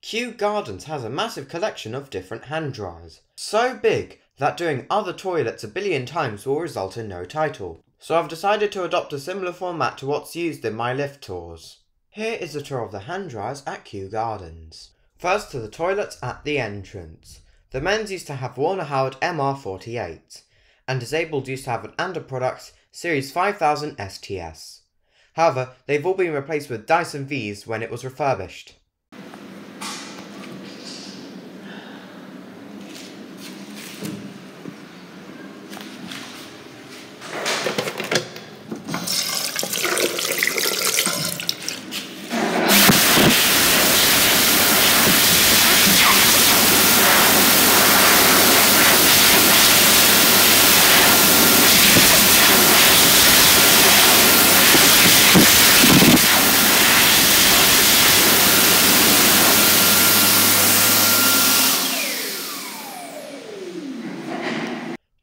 Kew Gardens has a massive collection of different hand dryers, so big that doing other toilets a billion times will result in no title. So I've decided to adopt a similar format to what's used in my lift tours. Here is a tour of the hand dryers at Kew Gardens. First to the toilets at the entrance. The men's used to have Warner Howard MR48, and disabled used to have an Anda Products Series 5000 STS. However, they've all been replaced with Dyson Vs when it was refurbished.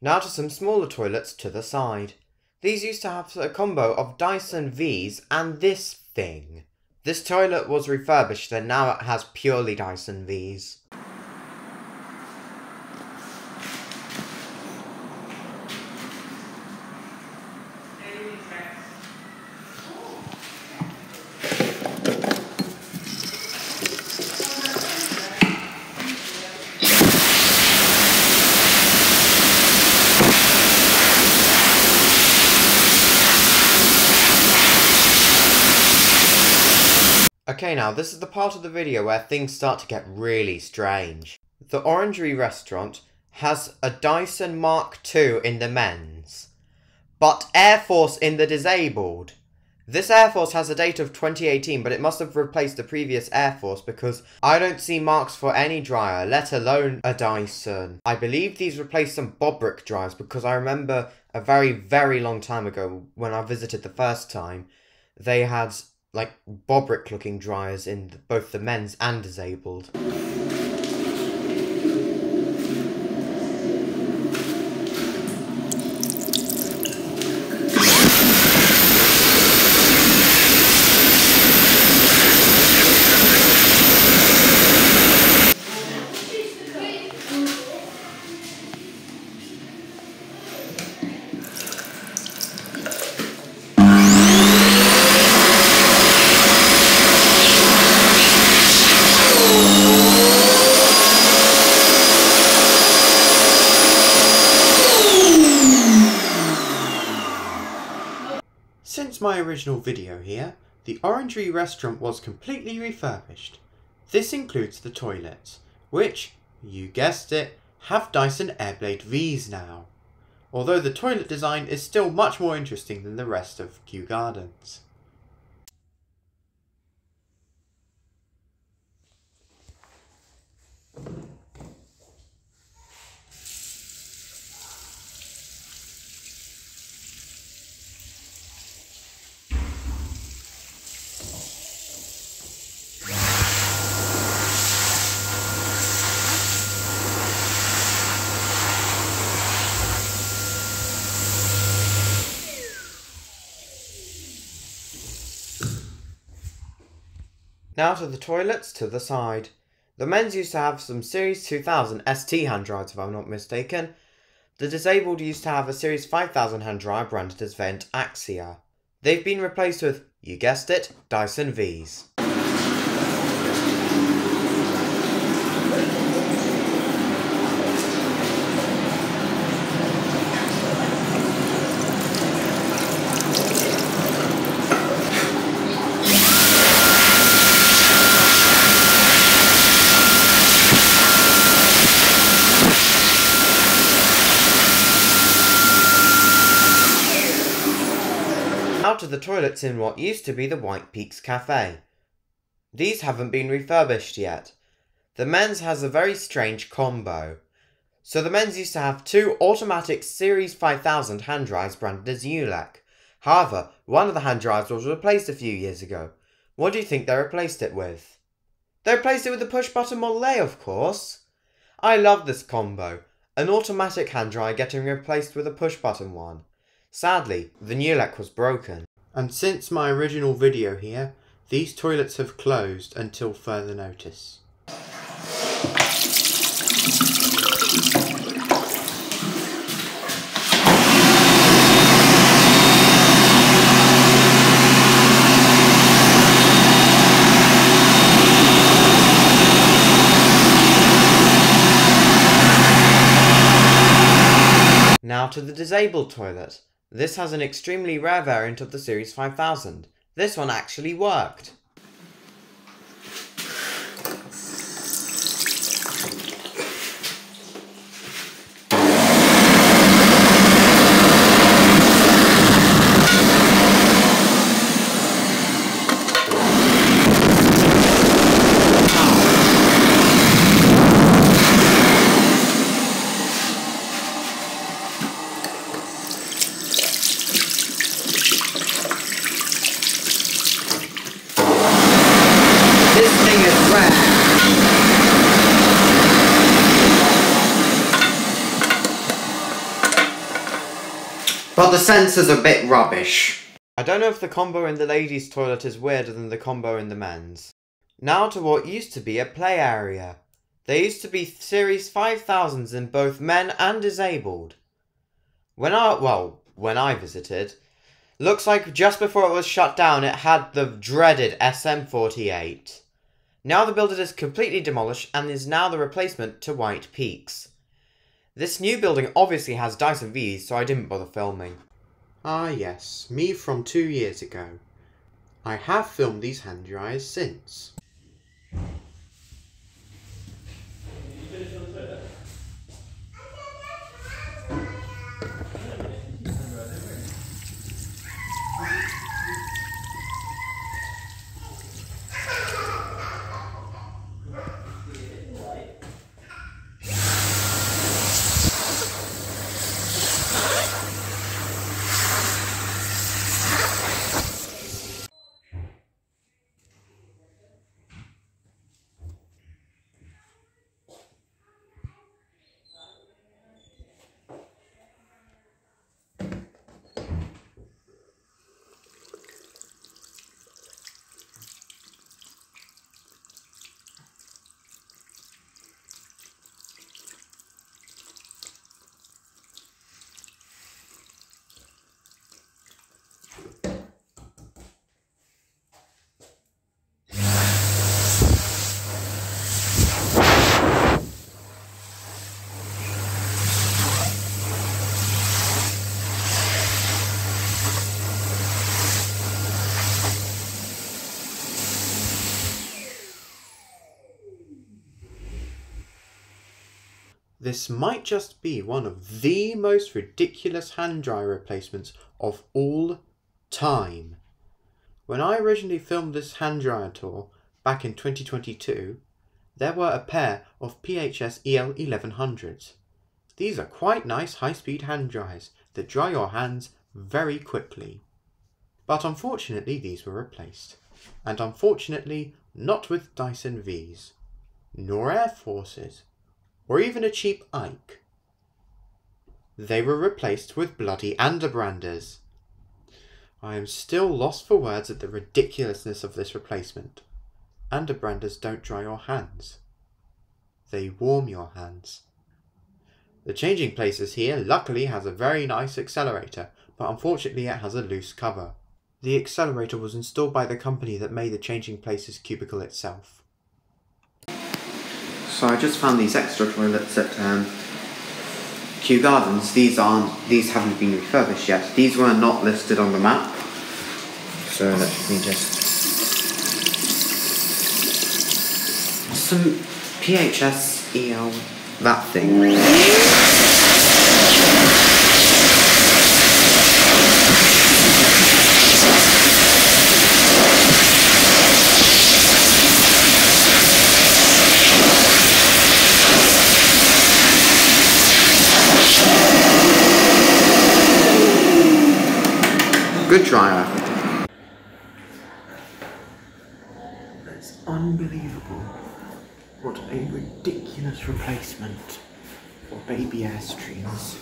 Now to some smaller toilets to the side. These used to have a combo of Dyson Vs and this thing. This toilet was refurbished and now it has purely Dyson Vs. Okay, now this is the part of the video where things start to get really strange. The Orangery restaurant has a Dyson Mark II in the men's, but Air Force in the disabled. This Air Force has a date of 2018, but it must have replaced the previous Air Force because I don't see marks for any dryer, let alone a Dyson. I believe these replaced some Bobrick dryers because I remember a very, very long time ago when I visited the first time, they had like Bobrick looking dryers in both the men's and disabled. Since my original video here, the Orangery restaurant was completely refurbished. This includes the toilets, which, you guessed it, have Dyson Airblade Vs now. Although the toilet design is still much more interesting than the rest of Kew Gardens. Now to the toilets to the side. The men's used to have some Series 2000 ST hand dryers if I'm not mistaken. The disabled used to have a Series 5000 hand dryer branded as Vent Axia. They've been replaced with, you guessed it, Dyson Vs. To the toilets in what used to be the White Peaks Café. These haven't been refurbished yet. The men's has a very strange combo. So the men's used to have two automatic Series 5000 hand dryers branded as ULEC. However, one of the hand dryers was replaced a few years ago. What do you think they replaced it with? They replaced it with a push button Molle, of course. I love this combo. An automatic hand dryer getting replaced with a push button one. Sadly, the Newlec was broken, and since my original video here, these toilets have closed until further notice. Now to the disabled toilet. This has an extremely rare variant of the Series 5000. This one actually worked. But the sensor's a bit rubbish. I don't know if the combo in the ladies' toilet is weirder than the combo in the men's. Now to what used to be a play area. There used to be Series 5000s in both men and disabled. When I visited, looks like just before it was shut down it had the dreaded SM48. Now the building is completely demolished and is now the replacement to White Peaks. This new building obviously has Dyson Vs, so I didn't bother filming. Ah yes, me from 2 years ago. I have filmed these hand dryers since. This might just be one of the most ridiculous hand dryer replacements of all time. When I originally filmed this hand dryer tour back in 2022, there were a pair of PHS EL 1100s. These are quite nice high-speed hand dryers that dry your hands very quickly. But unfortunately these were replaced, and unfortunately not with Dyson Vs, nor Air Forces, or even a cheap Ike. They were replaced with bloody Anda Branders. I am still lost for words at the ridiculousness of this replacement. Anda Branders don't dry your hands. They warm your hands. The Changing Places here luckily has a very nice accelerator, but unfortunately it has a loose cover. The accelerator was installed by the company that made the Changing Places cubicle itself. So I just found these extra toilets at Kew Gardens. These haven't been refurbished yet. These were not listed on the map. So let me just... some PHS EL, that thing. Good dryer. That's unbelievable. What a ridiculous replacement for baby airstreams.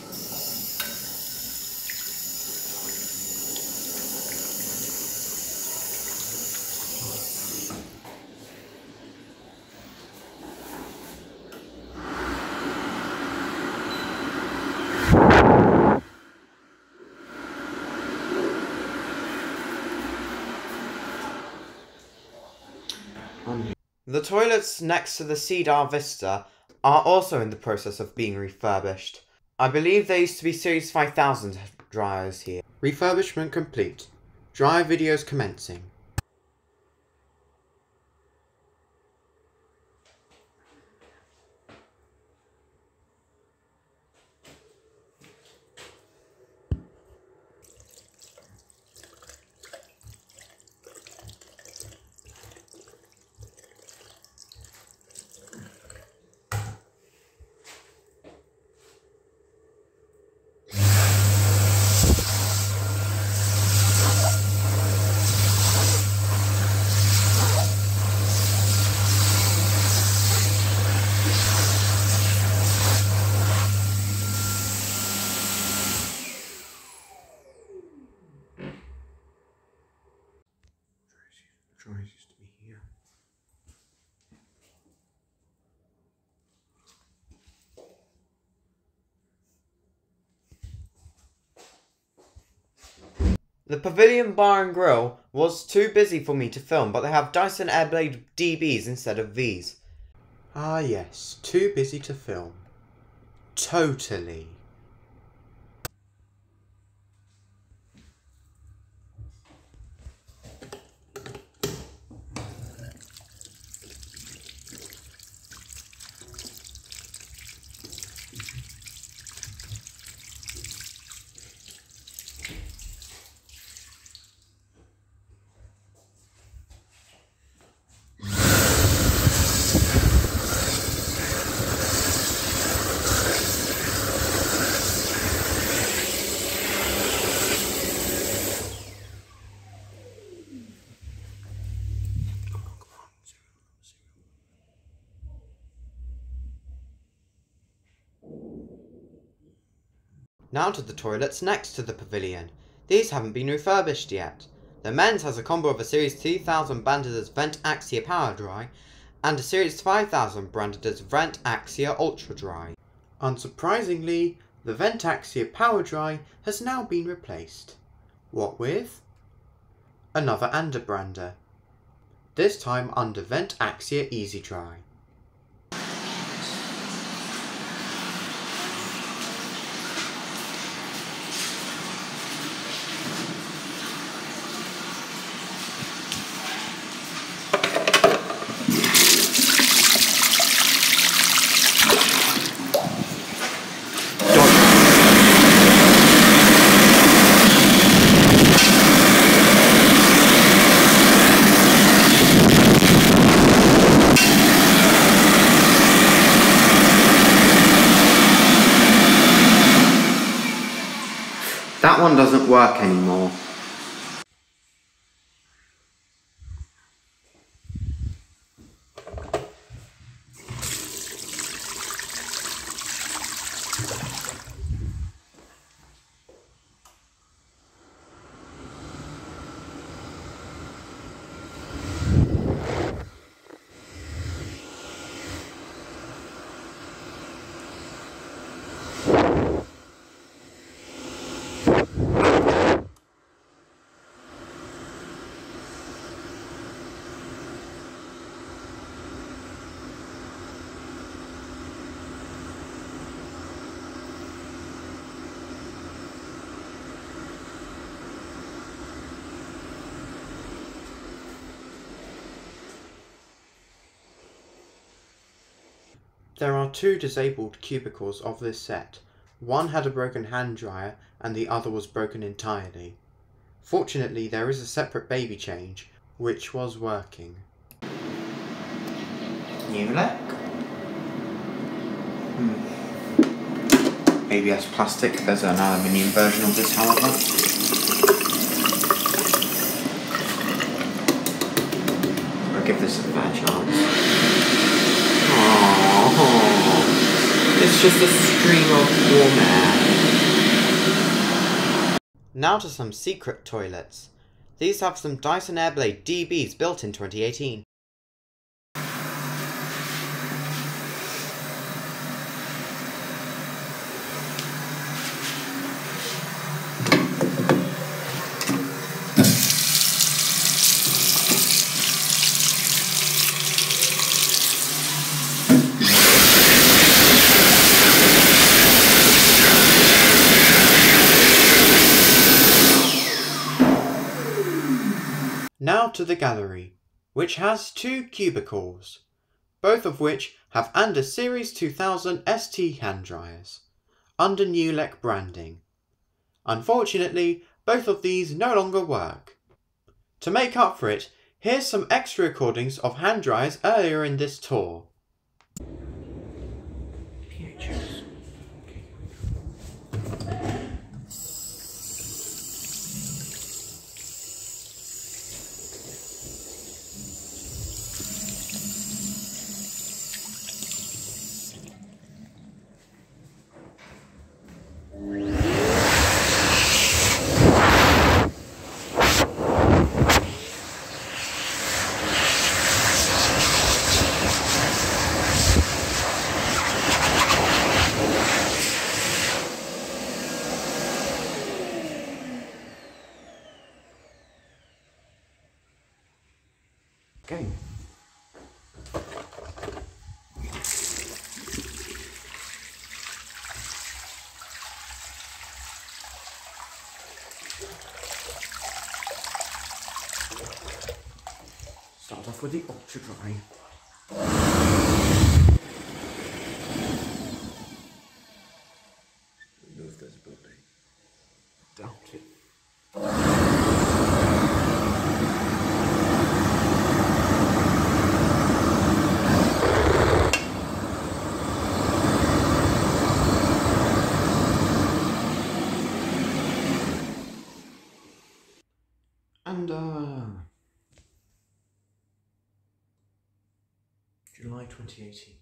The toilets next to the Cedar Vista are also in the process of being refurbished. I believe there used to be Series 5000 dryers here. Refurbishment complete. Dry videos commencing. The Pavilion Bar and Grill was too busy for me to film, but they have Dyson Airblade DBs instead of Vs. Ah yes, too busy to film. Totally. Now to the toilets next to the pavilion. These haven't been refurbished yet. The men's has a combo of a Series 2000 branded as Vent Axia Power Dry and a Series 5000 branded as Vent Axia Ultra Dry. Unsurprisingly, the Vent Axia Power Dry has now been replaced. What with? Another Anda Brander. This time under Vent Axia Easy Dry. That one doesn't work anymore. There are two disabled cubicles of this set. One had a broken hand dryer and the other was broken entirely. Fortunately, there is a separate baby change, which was working. Newlec? Maybe that's plastic. There's an aluminium version of this, however. I'll give this a fair chance. It's just a stream of warm air. Now to some secret toilets. These have some Dyson Airblade DBs built in 2018. Now to the gallery, which has two cubicles, both of which have Anda Series 2000 ST hand dryers, under Newlec branding. Unfortunately, both of these no longer work. To make up for it, here's some extra recordings of hand dryers earlier in this tour. Start off with the Ultra Dry. Remove this building. Doubt it. July 2018.